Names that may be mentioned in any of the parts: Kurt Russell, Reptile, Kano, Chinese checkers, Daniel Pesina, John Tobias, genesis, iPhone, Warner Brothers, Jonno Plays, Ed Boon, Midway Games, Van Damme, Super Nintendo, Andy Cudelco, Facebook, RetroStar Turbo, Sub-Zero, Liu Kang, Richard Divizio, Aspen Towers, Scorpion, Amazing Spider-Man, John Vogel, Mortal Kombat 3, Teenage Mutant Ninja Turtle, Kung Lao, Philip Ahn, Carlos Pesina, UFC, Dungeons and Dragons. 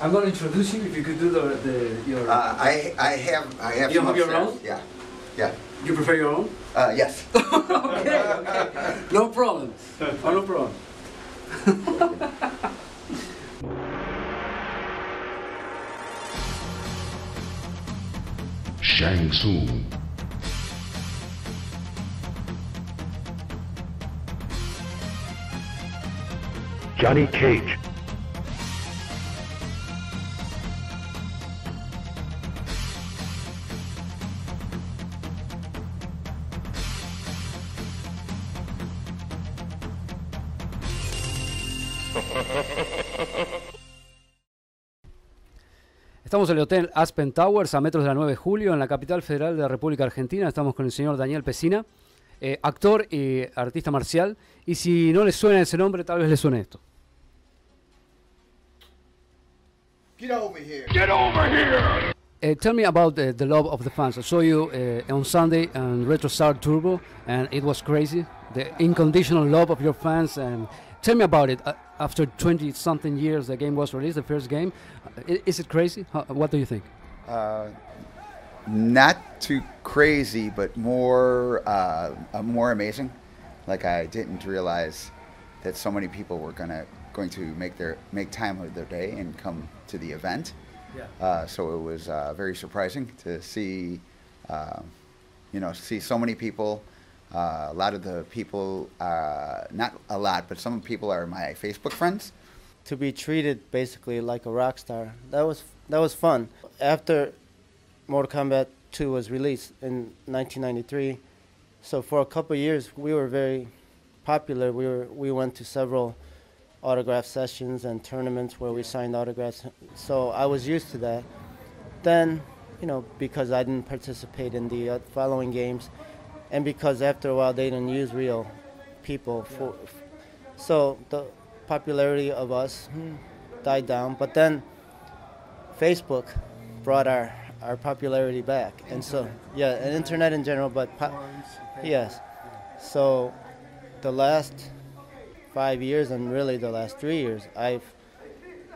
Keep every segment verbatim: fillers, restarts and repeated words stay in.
I'm going to introduce you. If you could do the, the your. Uh, I I have I have. You have upstairs. Your own? Yeah, yeah. You prefer your own? Uh, yes. Okay, okay. No problem. Oh, no problem. Shang Tsung. Johnny Cage. Estamos en el hotel Aspen Towers a metros de la nueve de julio en la capital federal de la República Argentina. Estamos con el señor Daniel Pesina, eh, actor y artista marcial. Y si no le suena ese nombre, tal vez le suene esto. Get over here. Get over here. Uh, tell me about uh, the love of the fans. I saw you uh, on Sunday on RetroStar Turbo, and it was crazy. The unconditional love of your fans. And tell me about it. Uh, after twenty-something years, the game was released, the first game. Uh, is it crazy? How, what do you think? Uh, not too crazy, but more uh, more amazing. Like, I didn't realize that so many people were gonna going to make their make time of their day and come to the event. Yeah. Uh, so it was uh, very surprising to see, uh, you know, see so many people. Uh, a lot of the people, uh, not a lot, but some people are my Facebook friends. To be treated basically like a rock star, that was that was fun. After Mortal Kombat two was released in nineteen ninety-three, so for a couple of years we were very popular. We were we went to several autograph sessions and tournaments where we signed autographs, so I was used to that. Then, you know, because I didn't participate in the uh, following games, and because after a while they didn't use real people, for, so the popularity of us died down. But then Facebook brought our our popularity back, internet. And so yeah, and internet in general, but po yes, so the last five years and really the last three years, I've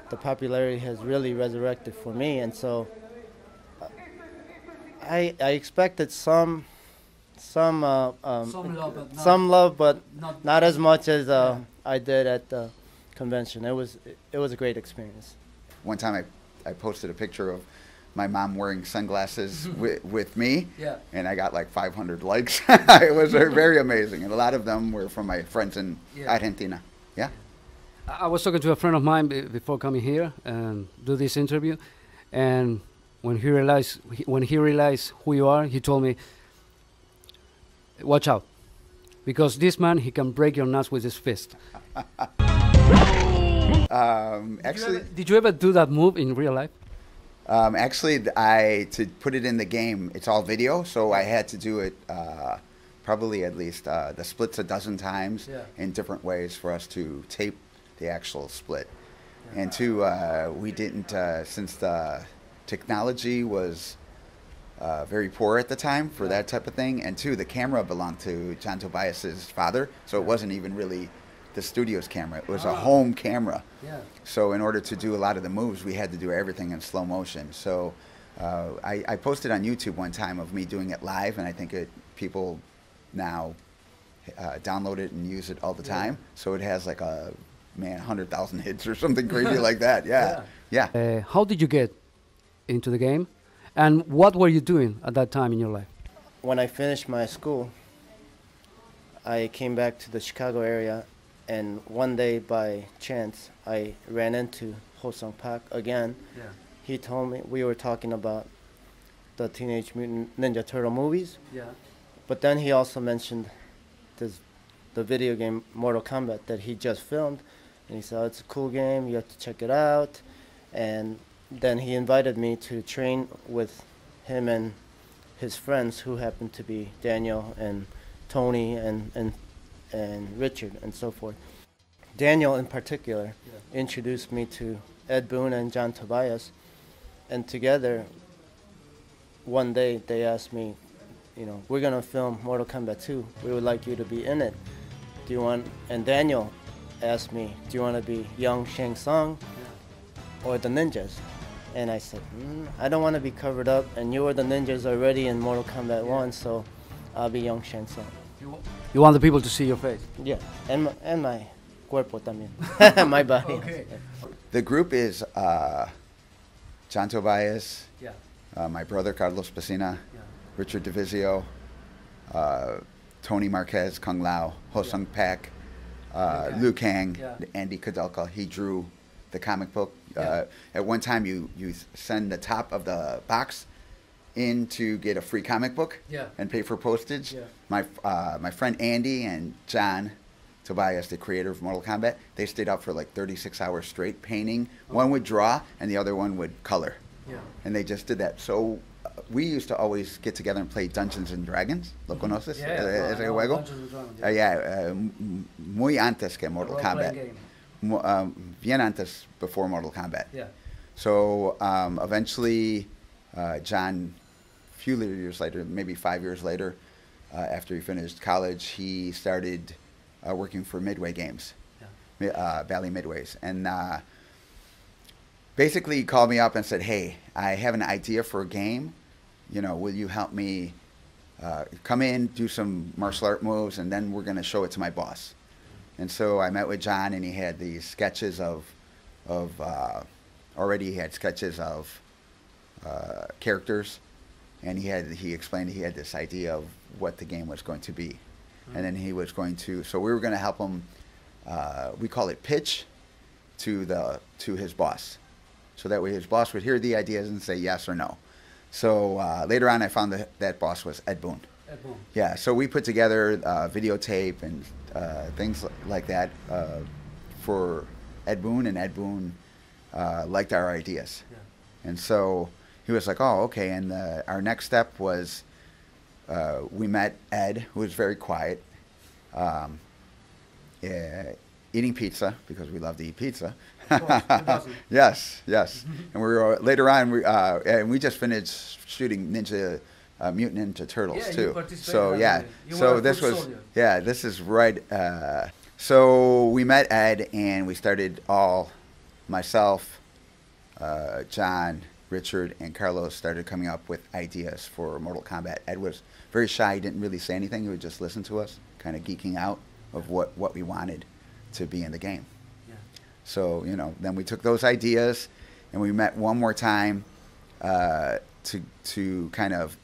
the popularity has really resurrected for me, and so I I expected some some uh, um, some love, but not, some love, but not, not as much as uh, yeah. I did at the convention. It was it, it was a great experience. One time I I posted a picture of my mom wearing sunglasses with, with me, yeah. And I got like five hundred likes. It was very amazing, and a lot of them were from my friends in yeah. Argentina. Yeah, I was talking to a friend of mine before coming here and do this interview, and when he realized when he realized who you are, he told me, "Watch out, because this man he can break your nuts with his fist." um, actually, did you, ever, did you ever do that move in real life? Um, actually, I to put it in the game, it's all video, so I had to do it uh, probably at least uh, the splits a dozen times yeah. in different ways for us to tape the actual split. Yeah. And two, uh, we didn't uh, since the technology was uh, very poor at the time for yeah. that type of thing. And two, the camera belonged to John Tobias's father, so it wasn't even really the studio's camera. It was oh. a home camera. Yeah. So in order to do a lot of the moves, we had to do everything in slow motion. So uh, I, I posted on YouTube one time of me doing it live, and I think it, people now uh, download it and use it all the time. Yeah. So it has like a, man, one hundred thousand hits or something crazy like that. Yeah. Yeah. yeah. Uh, how did you get into the game? And what were you doing at that time in your life? When I finished my school, I came back to the Chicago area. And one day, by chance, I ran into Ho Sung Pak again. Yeah. He told me, we were talking about the Teenage Mutant Ninja Turtle movies. Yeah. But then he also mentioned this, the video game Mortal Kombat that he just filmed. And he said, oh, it's a cool game, you have to check it out. And then he invited me to train with him and his friends, who happened to be Daniel and Tony and, and and Richard and so forth. Daniel in particular yeah. introduced me to Ed Boon and John Tobias, and together one day they asked me, you know, we're gonna film Mortal Kombat two, we would like you to be in it. Do you want, and Daniel asked me, do you want to be young Shang Tsung yeah. or the ninjas. And I said, mm, I don't want to be covered up, and you were the ninjas already in Mortal Kombat yeah. one, so I'll be young Shang Tsung. You, you want the people to see your face? Yeah, and my, and my cuerpo también, my body. Okay. The group is uh, John Tobias, yeah. uh, my brother Carlos Pesina, yeah. Richard Divizio, uh, Tony Marquez, Kung Lao, Ho Sung Pak, uh, okay. Liu Kang, yeah. Andy Cudelco. He drew the comic book. Yeah. Uh, at one time, you, you send the top of the box in to get a free comic book yeah. and pay for postage. Yeah. My, uh, my friend Andy and John Tobias, the creator of Mortal Kombat, they stayed up for like thirty-six hours straight painting. Okay. One would draw and the other one would color. Yeah. And they just did that. So uh, we used to always get together and play Dungeons and Dragons. ¿Lo conoces? Yeah, yeah. Ese juego? Uh, yeah, uh, muy antes que Mortal Kombat. Um, bien antes before Mortal Kombat. Yeah. So um, eventually, uh, John, a few years later, maybe five years later, uh, after he finished college, he started uh, working for Midway Games, yeah. uh, Valley Midways. And uh, basically he called me up and said, hey, I have an idea for a game. You know, will you help me uh, come in, do some martial art moves, and then we're going to show it to my boss. And so I met with John, and he had these sketches of, of uh, already he had sketches of uh, characters, and he had he explained he had this idea of what the game was going to be, mm-hmm. and then he was going to. So we were going to help him. Uh, we call it pitch to the to his boss, so that way his boss would hear the ideas and say yes or no. So uh, later on, I found that that boss was Ed Boon. Ed Boon. Yeah. So we put together uh, videotape and. Uh, things like that uh, for Ed Boon, and Ed Boon uh, liked our ideas. Yeah. And so he was like, oh, okay. And uh, our next step was uh, we met Ed, who was very quiet, um, uh, eating pizza, because we love to eat pizza. Of course, yes, yes. And we were, later on, we, uh, and we just finished shooting Ninja Uh, Mutant Ninja Turtles yeah, too. So yeah, so this was soldier. yeah, this is right. Uh, so we met Ed, and we started all, myself, uh, John, Richard, and Carlos started coming up with ideas for Mortal Kombat. Ed was very shy; he didn't really say anything. He would just listen to us, kind of geeking out of what what we wanted to be in the game. Yeah. So you know, then we took those ideas, and we met one more time uh, to to kind of.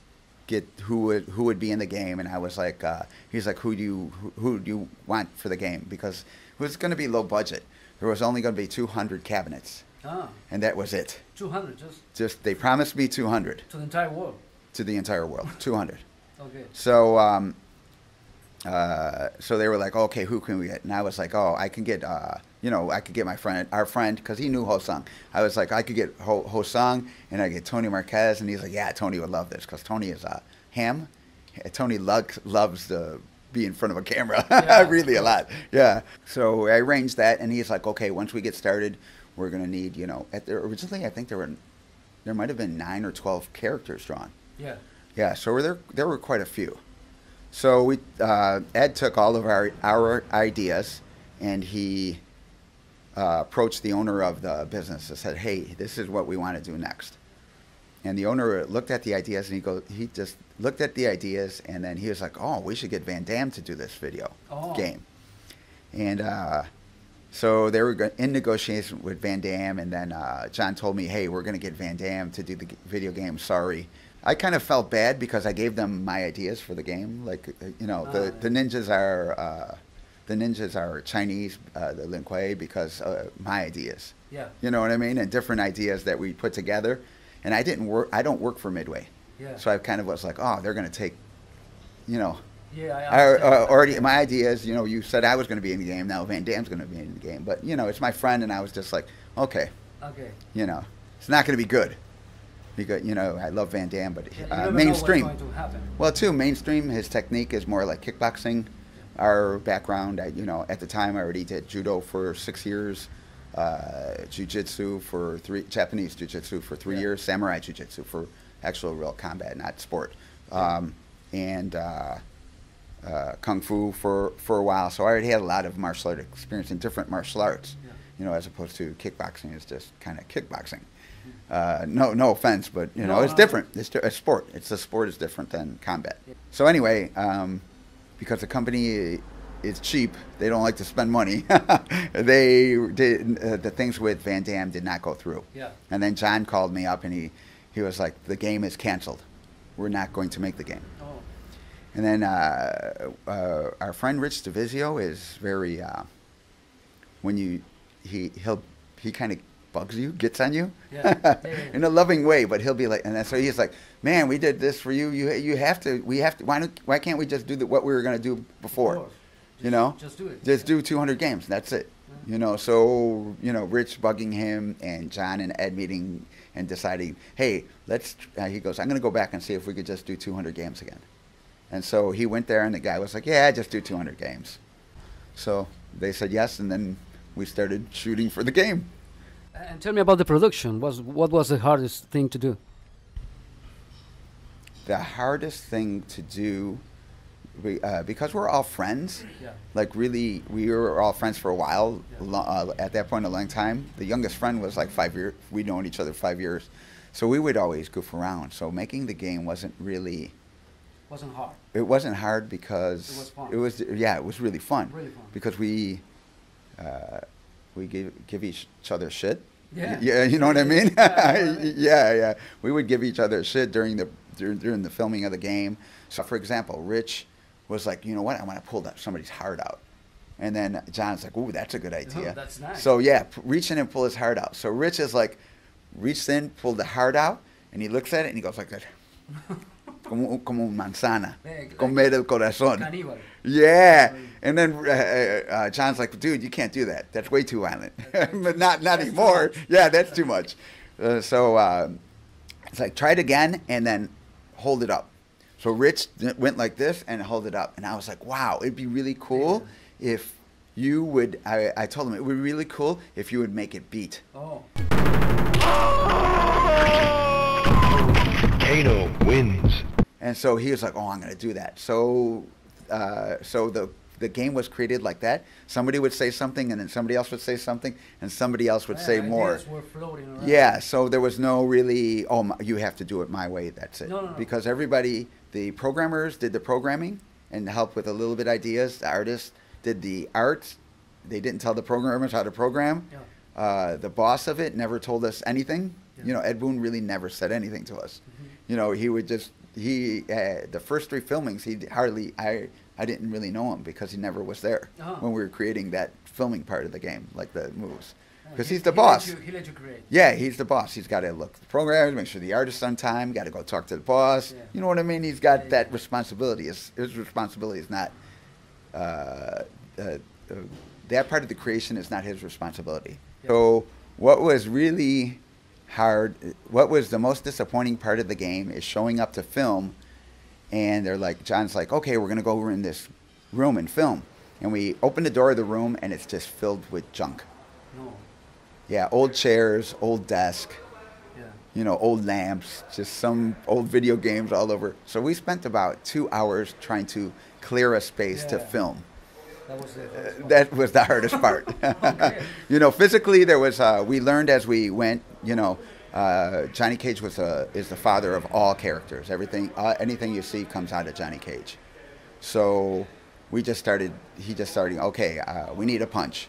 get who would who would be in the game, and I was like, uh, he's like, who do you who, who do you want for the game? Because it was going to be low budget. There was only going to be two hundred cabinets, ah. and that was it. two hundred, just just they promised me two hundred to the entire world. To the entire world, two hundred. Okay. So um, uh, so they were like, okay, who can we get? And I was like, oh, I can get uh, you know, I could get my friend, our friend, because he knew Ho Sung. I was like, I could get Ho, Ho Sung, and I get Tony Marquez, and he's like, yeah, Tony would love this, because Tony is a ham. Tony loves loves to be in front of a camera, yeah. really a lot, yeah. So I arranged that, and he's like, okay, once we get started, we're gonna need, you know, at the, originally I think there were, there might have been nine or twelve characters drawn. Yeah. Yeah. So there there were quite a few. So we uh, Ed took all of our our ideas, and he. Uh, approached the owner of the business and said, hey, this is what we want to do next. And the owner looked at the ideas, and he go, he just looked at the ideas, and then he was like, oh, we should get Van Damme to do this video oh. game. And uh, so they were in negotiation with Van Damme, and then uh, John told me, hey, we're going to get Van Damme to do the video game, sorry. I kind of felt bad because I gave them my ideas for the game. Like, you know, the, the ninjas are... Uh, The ninjas are Chinese, uh, the Lin Kuei, because uh, my ideas. Yeah. You know what I mean? And different ideas that we put together. And I didn't work. I don't work for Midway. Yeah. So I kind of was like, oh, they're going to take, you know. Yeah. I I, uh, already my ideas. You know, you said I was going to be in the game. Now Van Damme's going to be in the game. But you know, it's my friend, and I was just like, okay. Okay. You know, it's not going to be good. Because you know, I love Van Damme, but uh, mainstream. Know what's going to happen. Well, too mainstream. His technique is more like kickboxing. Our background, I, you know, at the time I already did judo for six years, uh, jiu-jitsu for three, Japanese jiu-jitsu for three yeah. years, samurai jiu-jitsu for actual real combat, not sport, um, and uh, uh, kung fu for, for a while. So I already had a lot of martial art experience in different martial arts. Yeah. you know, as opposed to kickboxing is just kind of kickboxing. Uh, no, no offense, but you know, no, it's no. different. It's a sport. It's a sport is different than combat. So anyway, um, because the company is cheap, they don't like to spend money. they did uh, the things with Van Damme did not go through. Yeah. And then John called me up and he, he was like, the game is canceled. We're not going to make the game. Oh. And then uh, uh, our friend Rich Divizio is very. Uh, when you, he he'll he kind of. bugs you, gets on you, yeah. Yeah, yeah, yeah. in a loving way. But he'll be like, and that's so he's like, man, we did this for you. You you have to. We have to. Why don't? Why can't we just do the, what we were gonna do before? Just, you know, just do it. Just yeah. do two hundred games. That's it. Yeah. You know. So you know, Rich bugging him and John and Ed meeting and deciding, hey, let's. Uh, he goes, I'm gonna go back and see if we could just do two hundred games again. And so he went there, and the guy was like, yeah, just do two hundred games. So they said yes, and then we started shooting for the game. And tell me about the production. Was, what was the hardest thing to do? The hardest thing to do, we, uh, because we're all friends, yeah. like really, we were all friends for a while, yeah. uh, at that point a long time. The youngest friend was like five years, we'd known each other five years. So we would always goof around. So making the game wasn't really... Wasn't hard. It wasn't hard because... It was fun. It was, yeah, it was really fun. Really fun. Because we... Uh, We give, give each other shit. Yeah. Yeah, you know what I mean? Yeah, yeah, yeah. We would give each other shit during the during the filming of the game. So, for example, Rich was like, you know what? I want to pull that somebody's heart out. And then John's like, ooh, that's a good idea. Oh, that's nice. So, yeah, reach in and pull his heart out. So Rich is like, reached in, pulled the heart out, and he looks at it, and he goes like that. Como, como manzana, comer el corazón. Yeah, and then uh, uh, John's like, dude, you can't do that. That's way too violent. But not not anymore. Yeah, that's too much. Uh, so uh, it's like, try it again and then hold it up. So Rich went like this and hold it up. And I was like, wow, it'd be really cool yeah. if you would, I, I told him, it would be really cool if you would make it beat. Oh. Kano wins. And so he was like, oh, I'm going to do that. So uh, so the, the game was created like that. Somebody would say something, and then somebody else would say something, and somebody else would yeah, say more. Were floating around. Yeah, so there was no really, oh, my, you have to do it my way, that's it. No, no, no. Because everybody, the programmers did the programming and helped with a little bit ideas. The artists did the art. They didn't tell the programmers how to program. Yeah. Uh, the boss of it never told us anything. Yeah. You know, Ed Boon really never said anything to us. Mm-hmm. You know, he would just, he, uh, the first three filmings, he hardly, I, I didn't really know him because he never was there oh. when we were creating that filming part of the game, like the moves. Because oh, he's the he boss. Let you, he let you create. Yeah, he's the boss. He's got to look at the program, make sure the artist's on time, got to go talk to the boss. Yeah. You know what I mean? He's got yeah, that yeah. responsibility. His, his responsibility is not, uh, uh, uh, that part of the creation is not his responsibility. Yeah. So what was really... hard. What was the most disappointing part of the game is showing up to film, and they're like, John's like, okay, we're gonna go over in this room and film, and we open the door of the room and it's just filled with junk. No. Yeah, old chairs, old desk, yeah. you know, old lamps, just some old video games all over. So we spent about two hours trying to clear a space yeah. to film. That was, the uh, that was the hardest part. Okay. You know, physically there was, uh, we learned as we went, you know, uh, Johnny Cage was a, is the father of all characters. Everything, uh, anything you see comes out of Johnny Cage. So we just started, he just started, okay, uh, we need a punch,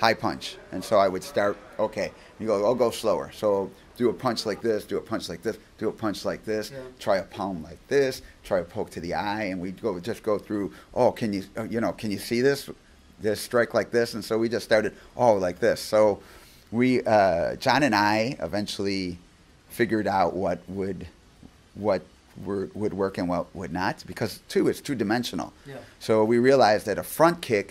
high punch. And so I would start, okay, you go, I'll go slower. So do a punch like this, do a punch like this, do a punch like this, yeah. try a palm like this, try a poke to the eye, and we go just go through. Oh, can you you know can you see this, this strike like this? And so we just started oh like this. So we uh, John and I eventually figured out what would what were, would work and what would not, because two is two dimensional. Yeah. So we realized that a front kick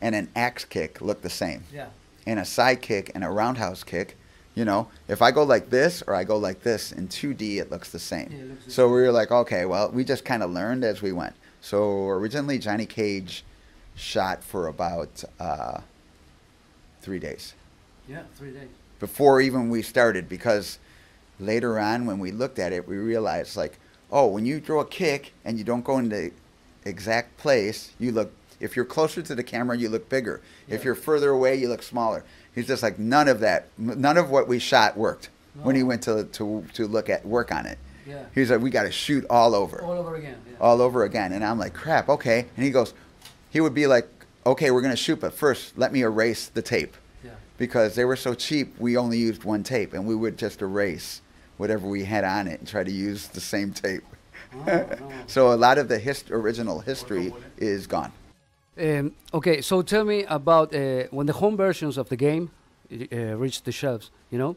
and an axe kick look the same, yeah. and a side kick and a roundhouse kick. You know, if I go like this or I go like this in two D, it looks the same. Yeah, it looks so we were like, okay, well, we just kind of learned as we went. So originally, Johnny Cage shot for about uh, three days. Yeah, three days. Before even we started, because later on when we looked at it, we realized like, oh, when you throw a kick and you don't go in the exact place, you look, if you're closer to the camera, you look bigger. Yeah. If you're further away, you look smaller. He's just like, none of that, none of what we shot worked no. when he went to, to, to look at, work on it. Yeah. He was like, we got to shoot all over. All over again. Yeah. All over again. And I'm like, crap, okay. And he goes, he would be like, okay, we're going to shoot, but first let me erase the tape. Yeah. Because they were so cheap, we only used one tape, and we would just erase whatever we had on it and try to use the same tape. Oh, no. So a lot of the hist original history is gone. Um, okay, so tell me about uh, when the home versions of the game uh, reached the shelves, you know,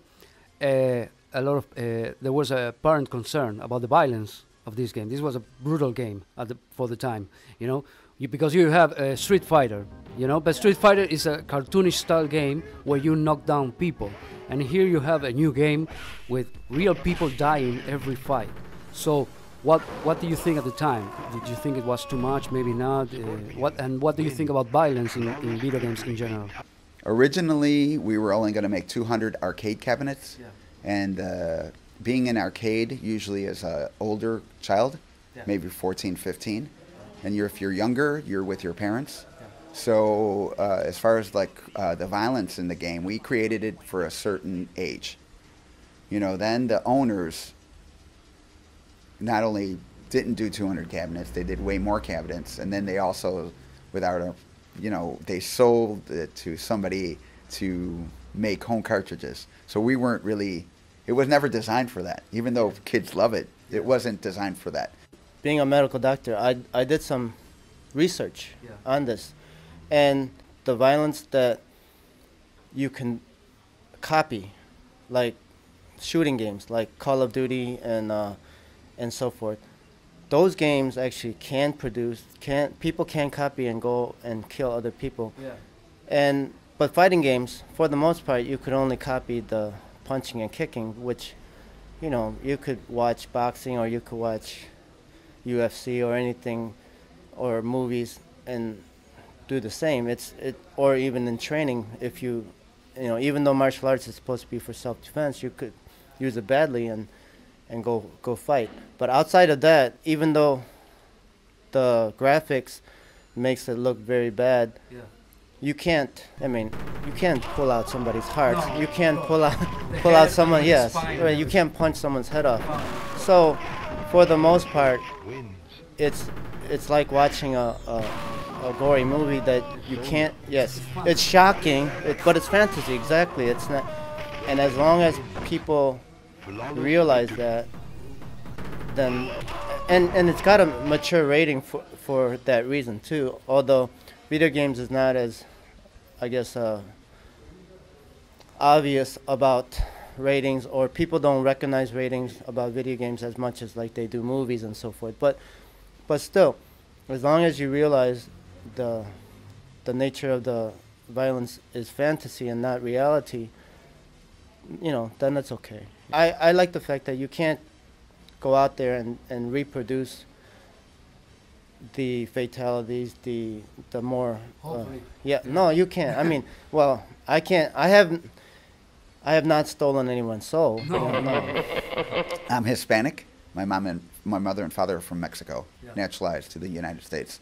uh, a lot of, uh, there was a apparent concern about the violence of this game. This was a brutal game at the, for the time, you know, you, because you have uh, Street Fighter, you know, but Street Fighter is a cartoonish style game where you knock down people. And here you have a new game with real people dying every fight. So What, what do you think at the time? Did you think it was too much? Maybe not? Uh, what, and what do you think about violence in, in video games in general? Originally, we were only going to make two hundred arcade cabinets. Yeah. And uh, being in arcade usually as an older child, yeah. maybe fourteen, fifteen. And you're, if you're younger, you're with your parents. Yeah. So uh, as far as like uh, the violence in the game, we created it for a certain age. You know, then the owners not only didn't do two hundred cabinets, they did way more cabinets, and then they also, without a, you know, they sold it to somebody to make home cartridges. So we weren't really, it was never designed for that. Even though kids love it, it wasn't designed for that. Being a medical doctor, I, I did some research yeah. on this, and the violence that you can copy, like shooting games, like Call of Duty and uh, and so forth, those games actually can produce, can people can copy and go and kill other people. Yeah. And but fighting games, for the most part, you could only copy the punching and kicking, which, you know, you could watch boxing or you could watch U F C or anything, or movies and do the same. It's it or even in training, if you, you know, even though martial arts is supposed to be for self-defense, you could use it badly and. and go go fight. But outside of that, even though the graphics makes it look very bad, yeah. you can't, I mean, you can't pull out somebody's heart. No, you can't no. pull out pull out someone, yes. Right, you can't punch someone's head off. So for the most part, it's it's like watching a, a, a gory movie that you can't, yes. It's shocking, it, but it's fantasy, exactly. It's not, and as long as people realize that, then and and it's got a mature rating for for that reason too, although video games is not as, I guess, uh obvious about ratings, or people don't recognize ratings about video games as much as like they do movies and so forth, but but still, as long as you realize the the nature of the violence is fantasy and not reality, you know, then that's okay. I, I like the fact that you can't go out there and, and reproduce the fatalities, the the more uh, yeah, no, you can't. I mean, well, I can't. I haven't. I have not stolen anyone's soul. No. You know, no. I'm Hispanic. My mom and my mother and father are from Mexico, yeah. naturalized to the United States.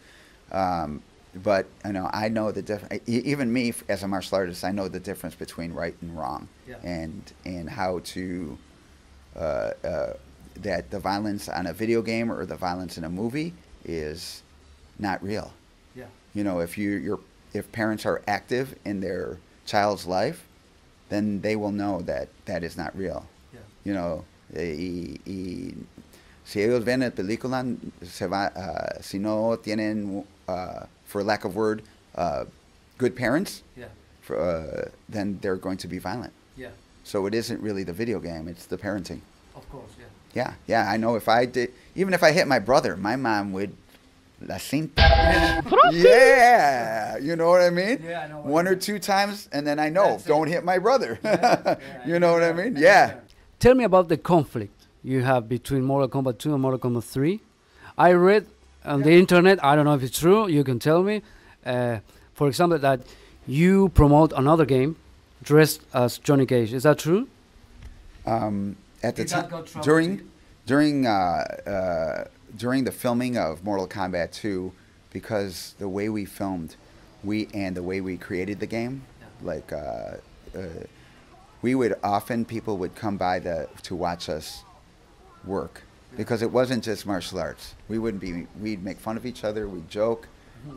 Um, but you know, I know the difference. Even me, as a martial artist, I know the difference between right and wrong, yeah. and and how to uh, uh, that the violence on a video game or the violence in a movie is not real. Yeah. You know, if you you're, if parents are active in their child's life, then they will know that that is not real. Yeah. You know, e, e, si ellos ven la película, se va, uh, si no tienen uh, for lack of word, uh, good parents, yeah. for, uh, then they're going to be violent. Yeah. So it isn't really the video game, it's the parenting. Of course, yeah. Yeah, yeah, I know if I did, even if I hit my brother, my mom would, la cinta. Yeah, you know what I mean? Yeah, I know. One or two times, and then I know, That's don't it. hit my brother. Yeah, yeah, you know yeah. what I mean? Yeah. Tell me about the conflict you have between Mortal Kombat two and Mortal Kombat three. I read on yeah. the internet, I don't know if it's true, you can tell me, uh, for example, that you promote another game dressed as Johnny Cage. Is that true? Um, at the time, during, during, uh, uh, during the filming of Mortal Kombat two, because the way we filmed, we and the way we created the game, yeah. like uh, uh, we would often, people would come by the, to watch us work, because it wasn't just martial arts. We wouldn't be, we'd make fun of each other, we'd joke,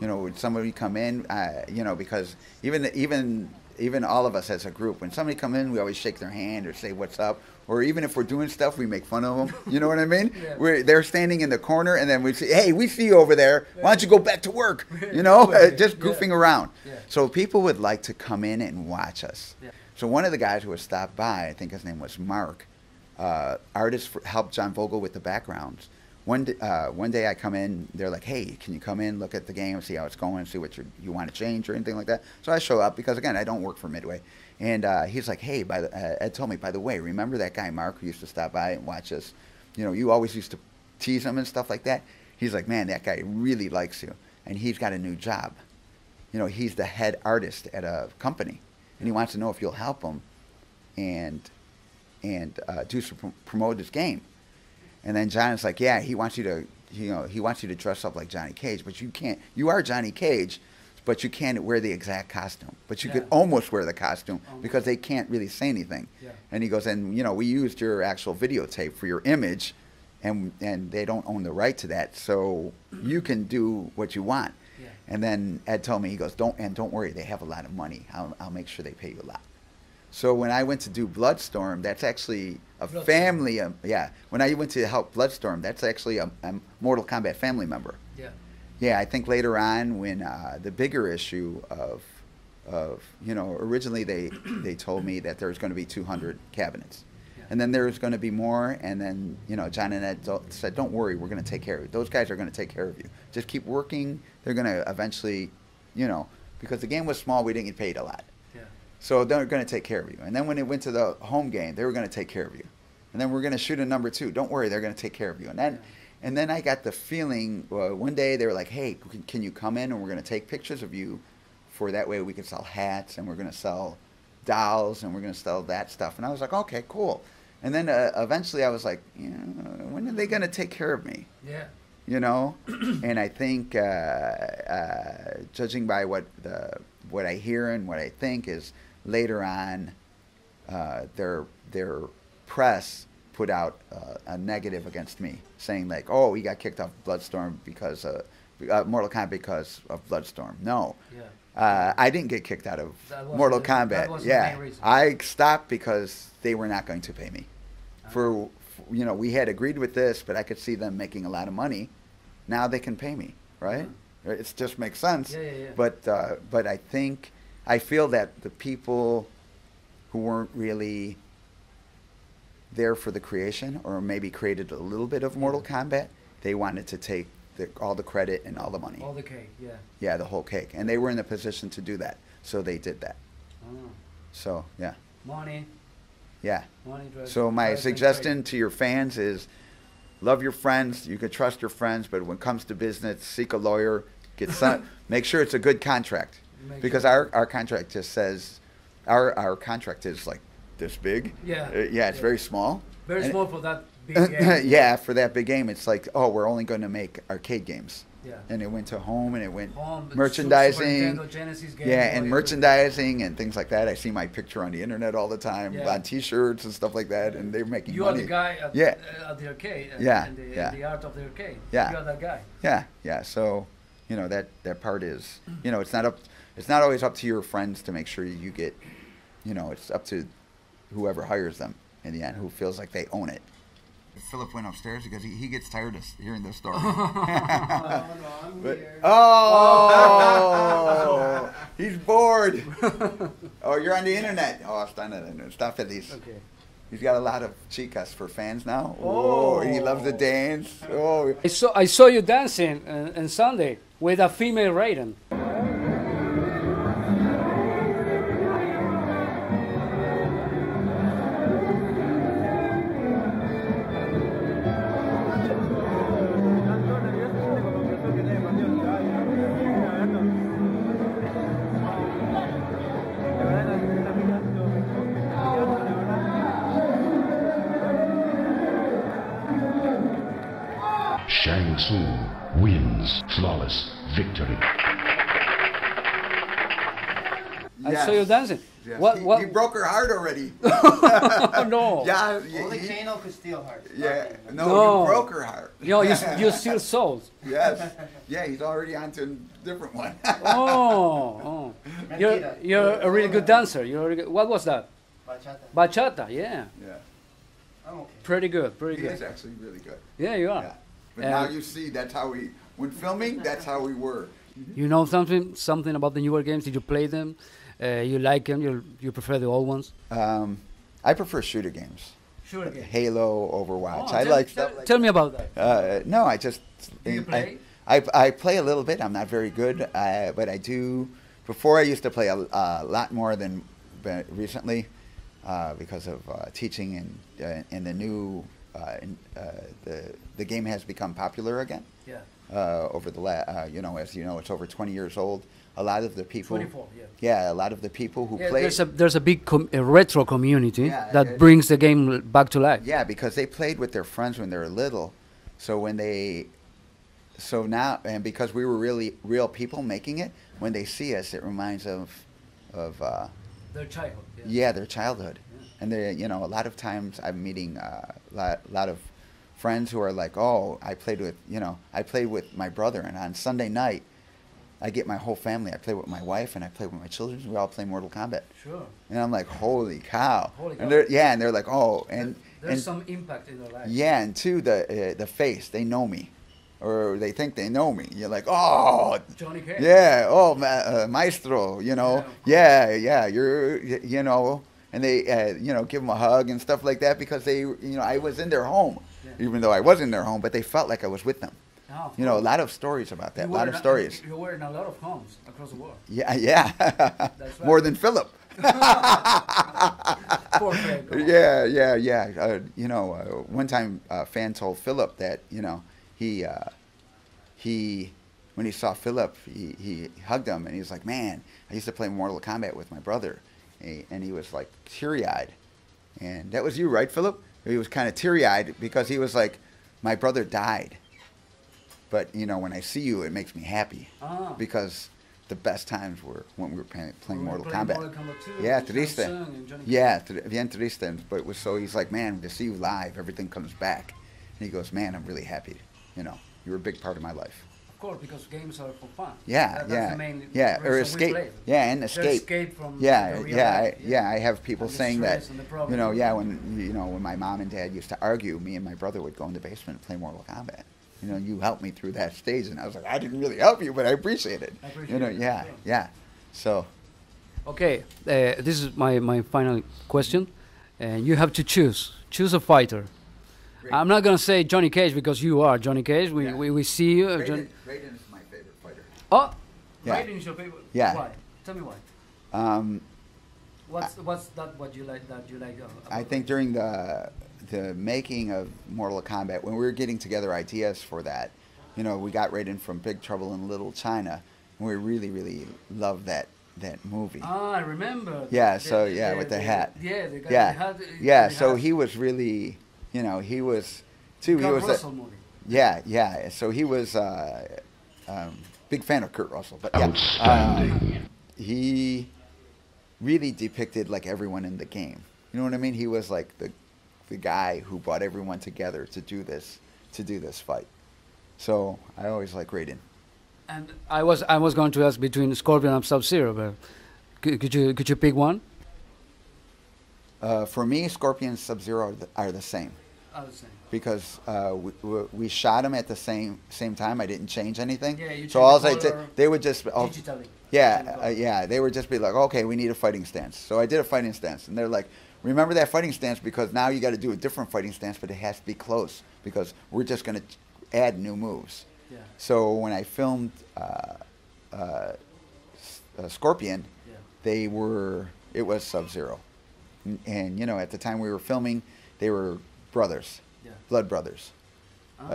you know, would somebody come in, uh, you know, because even, even, even all of us as a group, when somebody come in, we always shake their hand or say what's up, or even if we're doing stuff, we make fun of them, you know what I mean? Yeah. We're, they're standing in the corner, and then we say, hey, we see you over there, why don't you go back to work, you know, uh, just goofing yeah. around. Yeah. So people would like to come in and watch us. Yeah. So one of the guys who was stopped by, I think his name was Mark, uh, artist for, helped John Vogel with the backgrounds. One, uh, one day I come in, they're like, hey, can you come in, look at the game, see how it's going, see what you're, you want to change or anything like that. So I show up because, again, I don't work for Midway. And uh, he's like, hey, by the, uh, Ed told me, by the way, remember that guy, Mark, who used to stop by and watch us? You know, you always used to tease him and stuff like that. He's like, man, that guy really likes you. And he's got a new job. You know, he's the head artist at a company. And he wants to know if you'll help him and, and uh, do some, promote his game. And then John is like, yeah, he wants you to, you know, he wants you to dress up like Johnny Cage, but you can't, you are Johnny Cage, but you can't wear the exact costume. But you yeah. could almost wear the costume almost. Because they can't really say anything. Yeah. And he goes, and, you know, we used your actual videotape for your image, and, and they don't own the right to that, so you can do what you want. Yeah. And then Ed told me, he goes, don't, and don't worry, they have a lot of money. I'll, I'll make sure they pay you a lot. So when I went to do Bloodstorm, that's actually a Bloodstorm. family, um, yeah. When I went to help Bloodstorm, that's actually a, a Mortal Kombat family member. Yeah. Yeah, I think later on when uh, the bigger issue of, of, you know, originally they, they told me that there was going to be two hundred cabinets. Yeah. And then there was going to be more, and then, you know, John and Ed said, don't worry, we're going to take care of you. Those guys are going to take care of you. Just keep working. They're going to eventually, you know, because the game was small, we didn't get paid a lot. So they're going to take care of you. And then when it went to the home game, they were going to take care of you. And then we're going to shoot a number two. Don't worry, they're going to take care of you. And then, and then I got the feeling, uh, one day they were like, hey, can, can you come in and we're going to take pictures of you for that way we can sell hats and we're going to sell dolls and we're going to sell that stuff. And I was like, okay, cool. And then uh, eventually I was like, yeah, when are they going to take care of me? Yeah. You know? And I think, uh, uh, judging by what, the, what I hear and what I think is, later on, uh, their their press put out uh, a negative against me, saying like, "Oh, he got kicked off Bloodstorm because uh, uh, Mortal Kombat because of Bloodstorm." No, yeah. uh, I didn't get kicked out of Mortal the, Kombat. Yeah, I stopped because they were not going to pay me. Uh-huh. For, for you know, we had agreed with this, but I could see them making a lot of money. Now they can pay me, right? Uh-huh. It just makes sense. Yeah, yeah, yeah. But uh, but I think. I feel that the people who weren't really there for the creation, or maybe created a little bit of Mortal yeah. Kombat, they wanted to take the, all the credit and all the money. All the cake, yeah. Yeah, the whole cake. And they were in the position to do that, so they did that. Oh. So, yeah. Money. Yeah. Money drives. So my drives suggestion to your fans is, love your friends, you can trust your friends, but when it comes to business, seek a lawyer, get some, make sure it's a good contract. Make because our, our contract just says, our, our contract is like this big. Yeah. Uh, yeah, it's yeah. very small. Very and small for that big game. Yeah, for that big game, it's like, oh, we're only going to make arcade games. Yeah. And it went to home, and it went home, merchandising. Super Nintendo, Genesis games, yeah, and merchandising and things like that. I see my picture on the internet all the time, yeah. on T-shirts and stuff like that, and they're making you money. You are the guy at, yeah. uh, at the arcade. Uh, yeah. And the, yeah. the art of the arcade. Yeah. You are that guy. Yeah, yeah. So, you know, that, that part is, you know, it's not up... It's not always up to your friends to make sure you get, you know, it's up to whoever hires them in the end, who feels like they own it. Philip went upstairs because he, he gets tired of hearing this story. oh, no, but, oh he's bored. Oh, you're on the internet. Oh, I'll stand on the internet. Stop at these. Okay. He's got a lot of chicas for fans now. Oh, oh he loves the dance. Oh. I saw, I saw you dancing on, on Sunday with a female Raiden. Shang Tsung wins flawless victory. Yes. I saw you dancing. Yes. What, he, what? He broke her heart already. Oh, no. Yeah. He, Only Kano could steal hearts. Yeah. No, no, you broke her heart. No, you, you steal souls. Yes. Yeah, he's already on to a different one. Oh. Oh. You're, you're a really good dancer. You're a good, what was that? Bachata. Bachata, yeah. Yeah. I'm okay. Pretty good, pretty good. He is actually really good. Yeah, you are. Yeah. But um, now you see, that's how we, when filming, that's how we were. You know something something about the newer games? Did you play them? Uh, you like them? You you prefer the old ones? Um, I prefer shooter games. Shooter games. Halo, Overwatch. Oh, I tell, like tell, stuff. Like tell me about that. Uh, no, I just. Do you I, play? I, I I play a little bit. I'm not very good, uh, but I do. Before I used to play a, a lot more than recently, uh, because of uh, teaching and uh, and the new uh, in, uh, the the game has become popular again. Yeah. Uh, over the last, uh, you know, as you know, it's over twenty years old. A lot of the people, twenty-four, yeah. yeah, a lot of the people who yeah, play. There's a there's a big com a retro community yeah, that it, brings the game back to life. Yeah, because they played with their friends when they were little, so when they, so now and because we were really real people making it, when they see us, it reminds them of, of uh, their childhood. Yeah, yeah their childhood, yeah. And they, you know, a lot of times I'm meeting uh, a lot, lot of. friends who are like, oh, I played with, you know, I played with my brother, and on Sunday night, I get my whole family. I play with my wife, and I play with my children. We all play Mortal Kombat. Sure. And I'm like, holy cow. Holy cow. And they're, yeah, and they're like, oh, and there's and, some impact in their life. Yeah, and two, the uh, the face, they know me, or they think they know me. You're like, oh, Johnny Cage. Yeah, oh, ma uh, maestro, you know, yeah, yeah, yeah, you're, you know, and they, uh, you know, give them a hug and stuff like that because they, you know, I was in their home. Yeah. Even though I was in their home, but they felt like I was with them. Oh, you know, a lot of stories about that, a lot of stories. You were in a lot of homes across the world. Yeah, yeah. That's right. More than Philip. Poor Philip. Yeah, yeah, yeah. Uh, you know, uh, one time a fan told Philip that, you know, he, uh, he, when he saw Philip, he, he hugged him, and he was like, man, I used to play Mortal Kombat with my brother. And he was like teary-eyed. And that was you, right, Philip? He was kind of teary-eyed because he was like, my brother died. But, you know, when I see you, it makes me happy. Ah. Because the best times were when we were playing, playing we were Mortal playing Kombat. Mortal Kombat two, yeah, Triste. Yeah, bien Triste. But it was, so he's like, man, to see you live, everything comes back. And he goes, man, I'm really happy. You know, you were a big part of my life. Of course, because games are for fun. Yeah, that, yeah, the main yeah, or escape. Yeah, and escape. They're escape from yeah, the yeah, I, yeah. I have people saying that. You know, yeah, when you know when my mom and dad used to argue, me and my brother would go in the basement and play Mortal Kombat. You know, you helped me through that stage, and I was like, I didn't really help you, but I appreciate it. I appreciate you know, it. yeah, sure. yeah. So, okay, uh, this is my my final question, and uh, you have to choose choose a fighter. I'm not going to say Johnny Cage because you are Johnny Cage. We, yeah. we, we see you. Raiden, John Raiden is my favorite fighter. Oh! Yeah. Raiden is your favorite? Yeah. Why? Tell me why. Um, what's, what's that what you like? That you like I think during the, the making of Mortal Kombat, when we were getting together ideas for that, you know, we got Raiden from Big Trouble in Little China. And we really, really loved that. that movie. Ah, I remember. Yeah, so, the, yeah, the, with the, the hat. Yeah, the guy yeah. The hat, yeah, the so hat. he was really... You know, he was, too, Kurt he was, Russell a, movie. yeah, yeah, so he was a uh, um, big fan of Kurt Russell, but yeah, uh, he really depicted, like, everyone in the game, you know what I mean? He was, like, the, the guy who brought everyone together to do this, to do this fight, so I always like Raiden. And I was, I was going to ask between Scorpion and Sub-Zero, but could, could you, could you pick one? Uh, for me, Scorpion and Sub-Zero are the, are the same. Because uh, we, we, we shot them at the same same time. I didn't change anything. Yeah, you so all the I did, they would just oh, digitally. Yeah, uh, yeah, they would just be like, okay, we need a fighting stance. So I did a fighting stance, and they're like, remember that fighting stance because now you got to do a different fighting stance, but it has to be close because we're just going to add new moves. Yeah. So when I filmed uh, uh, uh, Scorpion, yeah. they were it was Sub-Zero, and, and you know at the time we were filming, they were. Brothers, yeah. blood brothers. Ah. Uh,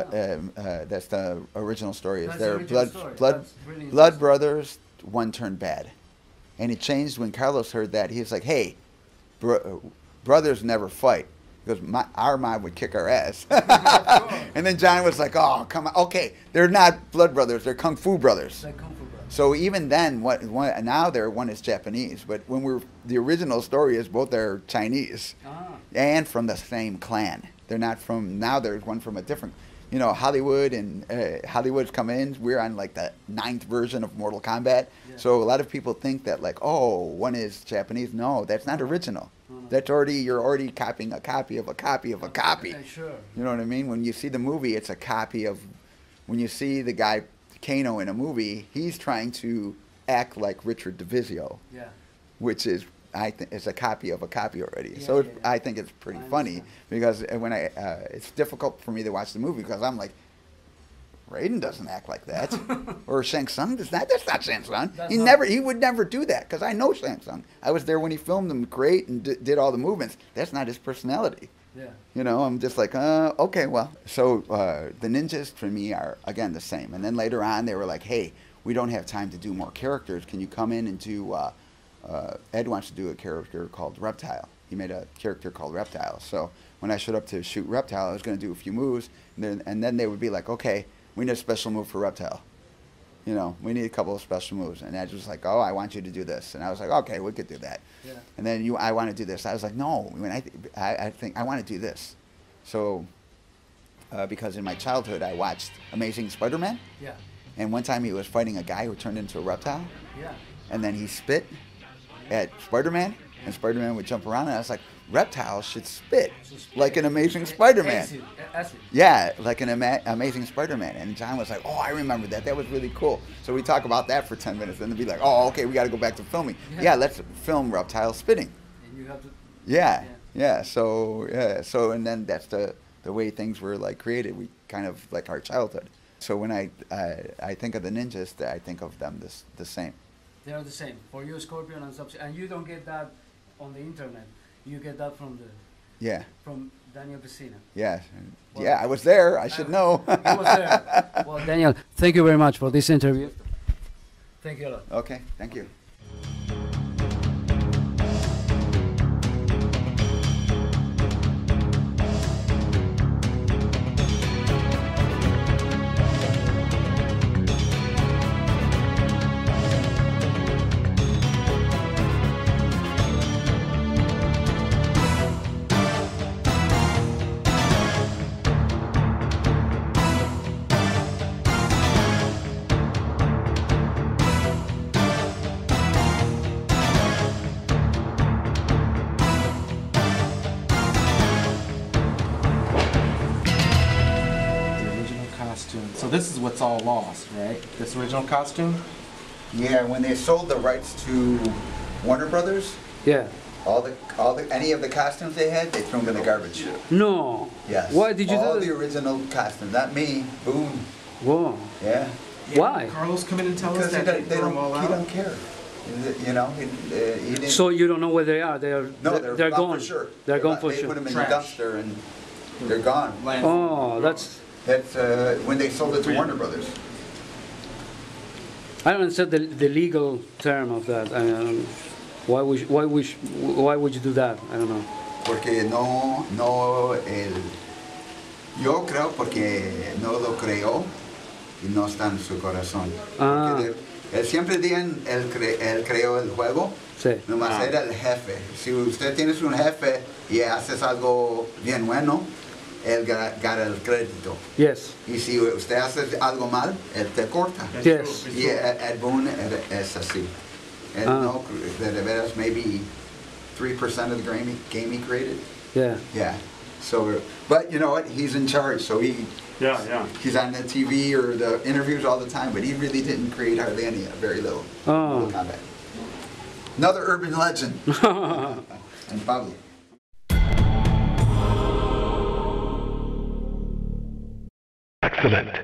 uh, uh, that's the original story. Is their the blood, story. blood, really blood brothers? One turned bad, and it changed when Carlos heard that. He was like, "Hey, bro brothers never fight because my, our mob would kick our ass." And then John was like, "Oh, come on, okay, they're not blood brothers. They're kung fu brothers." They're kung fu brothers. So even then, what, one, now they're, one is Japanese, but when we're, the original story is both are Chinese, ah. and from the same clan. They're not from, now there's one from a different, you know, Hollywood and uh, Hollywood's come in, we're on like the ninth version of Mortal Kombat. Yeah. So a lot of people think that like, oh, one is Japanese. No, that's not original. Mm-hmm. That's already, you're already copying a copy of a copy of a copy. Yeah, sure. You know what I mean? When you see the movie, it's a copy of, when you see the guy, Kano in a movie, he's trying to act like Richard Divizio, yeah. which is, I think, is a copy of a copy already. Yeah, so yeah, yeah. I think it's pretty I funny understand. because when I, uh, it's difficult for me to watch the movie because I'm like, Raiden doesn't act like that, or Shang Tsung does not. That's not Shang Tsung. That's he not never, he would never do that because I know Shang Tsung. I was there when he filmed him great and d did all the movements. That's not his personality. Yeah. You know, I'm just like, uh, okay, well. So uh, the ninjas, for me, are, again, the same. And then later on, they were like, hey, we don't have time to do more characters. Can you come in and do, uh, uh, Ed wants to do a character called Reptile. He made a character called Reptile. So when I showed up to shoot Reptile, I was going to do a few moves. And then, and then they would be like, okay, we need a special move for Reptile. You know, we need a couple of special moves. And Ed was like, oh, I want you to do this. And I was like, okay, we could do that. Yeah. And then you, I want to do this. I was like, no, when I, th I, I think I want to do this. So, uh, because in my childhood, I watched Amazing Spider-Man. Yeah. And one time he was fighting a guy who turned into a reptile. Yeah. And then he spit at Spider-Man. And Spider-Man would jump around. And I was like, reptiles should spit like an Amazing Spider-Man. Yeah, like an ama Amazing Spider-Man. And John was like, oh, I remember that. That was really cool. So we talk about that for ten minutes. And then be like, oh, okay, we got to go back to filming. Yeah, yeah, let's film reptile spitting. And you have to yeah, yeah, yeah. So, yeah, so, and then that's the, the way things were like created. We kind of like our childhood. So when I, uh, I think of the ninjas, I think of them this, the same. They are the same. For you, Scorpion and Sub-Zero. And you don't get that on the internet. You get that from the yeah from Daniel Pesina. Yeah, well, yeah, I was there. I should I, know. I was there. Well, Daniel, thank you very much for this interview. Thank you a lot. Okay, thank you. This is what's all lost, right? This original costume? Yeah, when they sold the rights to Warner Brothers, yeah, all the all the any of the costumes they had, they threw them in the garbage. No. Yes. Why did you all do that? All the original costumes, not me. Boom. Whoa. Yeah. yeah. Why? Carlos, come in and tell us that they, they, they don't. All he out? don't care. You know. He, uh, he didn't. So you don't know where they are. They are. No, they're, they're gone for sure. They're, they're gone for they sure. They put them in Trash. the dumpster and they're gone. Oh, that's. That's uh, when they sold it to Warner Brothers. I don't understand the, the legal term of that. I mean, why would you, why would you, why would you do that? I don't know. Porque no no el yo creo porque no lo creo y no está en su corazón. Ah. Él siempre dicen el cre, el creo el juego. Sí. Nomás ah. era el jefe. Si usted tiene un jefe y haces algo bien bueno. Él gana el crédito. Yes. Y si usted hace algo mal, él te corta. Yes. Y Ed Boon es así. Ed ah. no, de veras, maybe three percent of the game, game he created. Yeah. Yeah. So, but you know what? He's in charge, so he. Yeah, yeah. He's on the T V or the interviews all the time, but he really didn't create hardly any, very little. Oh. Little combat. Another urban legend. And Pablo. Excellent.